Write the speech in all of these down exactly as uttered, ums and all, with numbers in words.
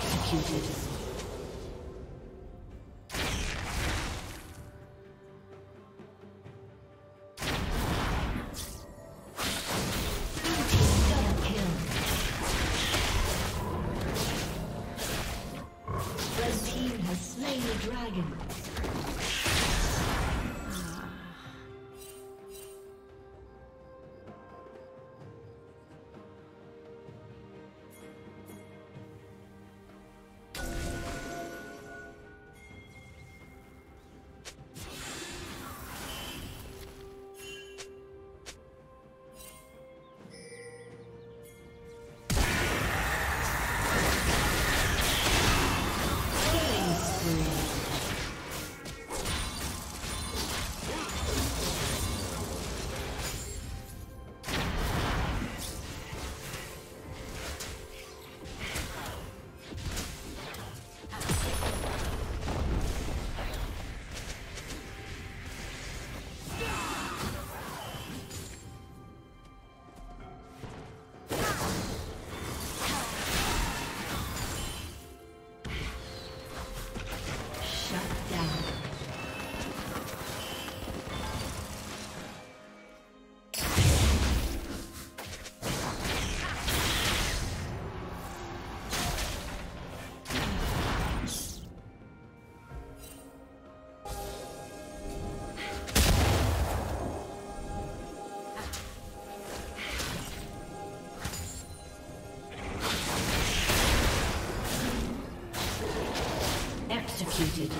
Executed. Executed.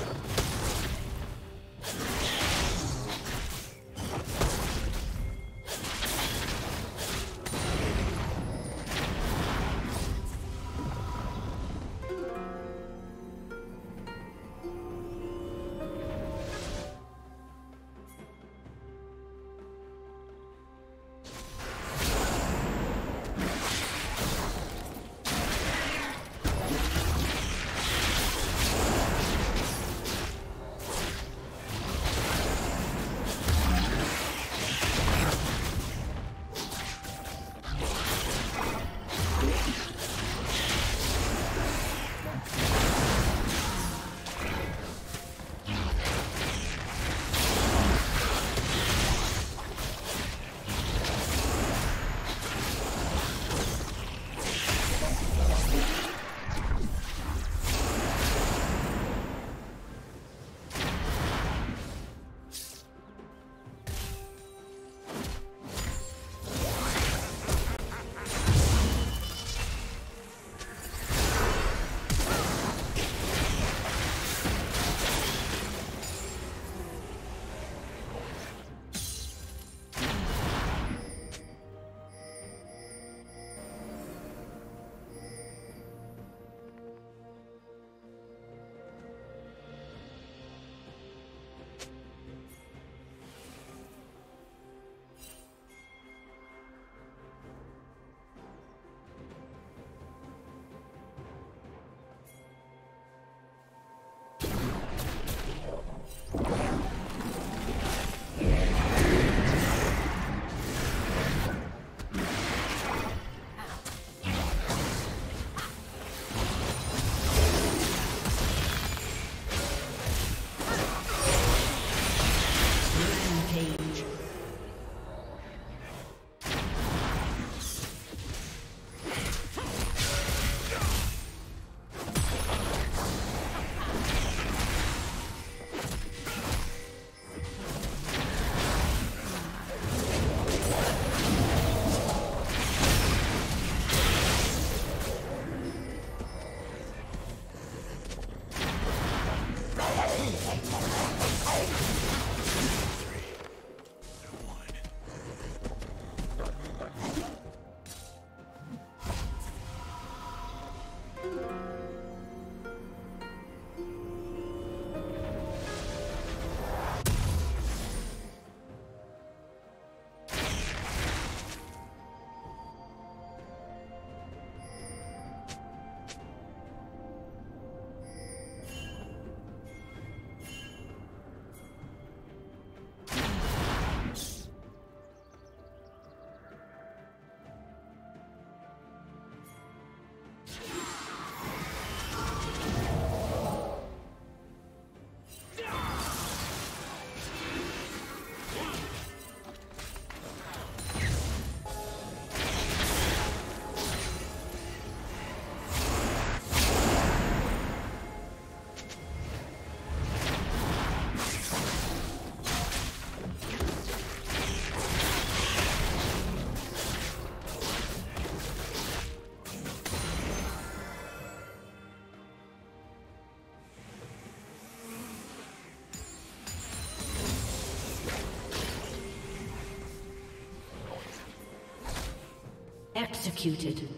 Executed.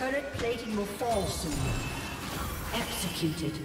Turret plating will fall soon. Executed.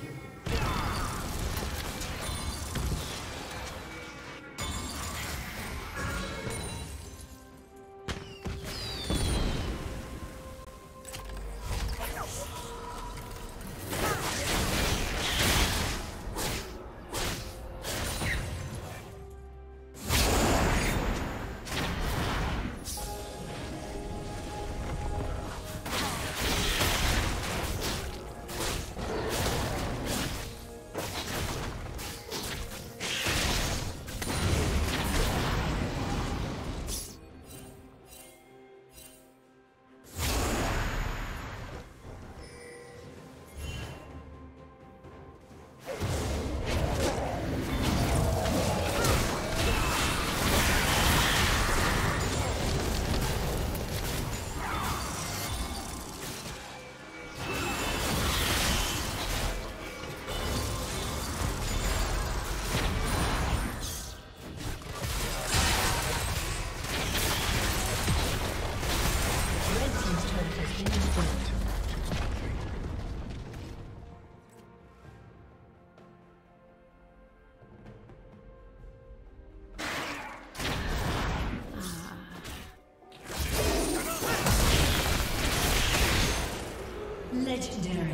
Legendary.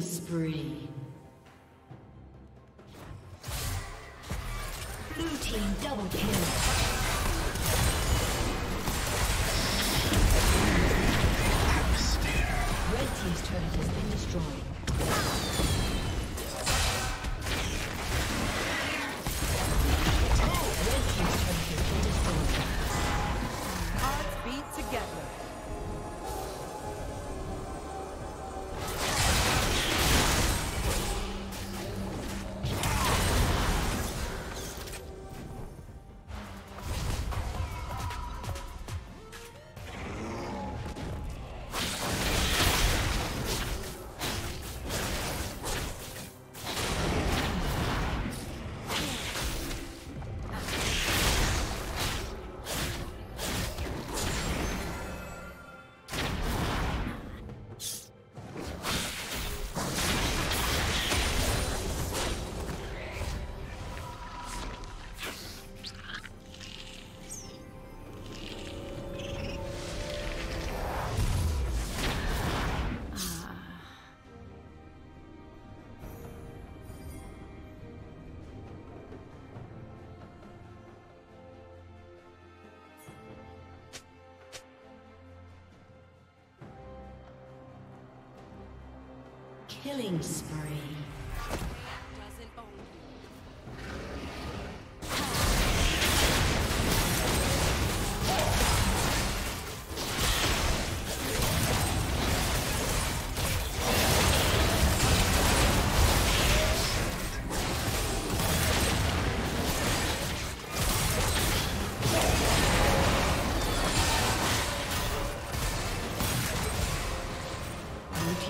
Spree. Blue team double kill. Killing spree.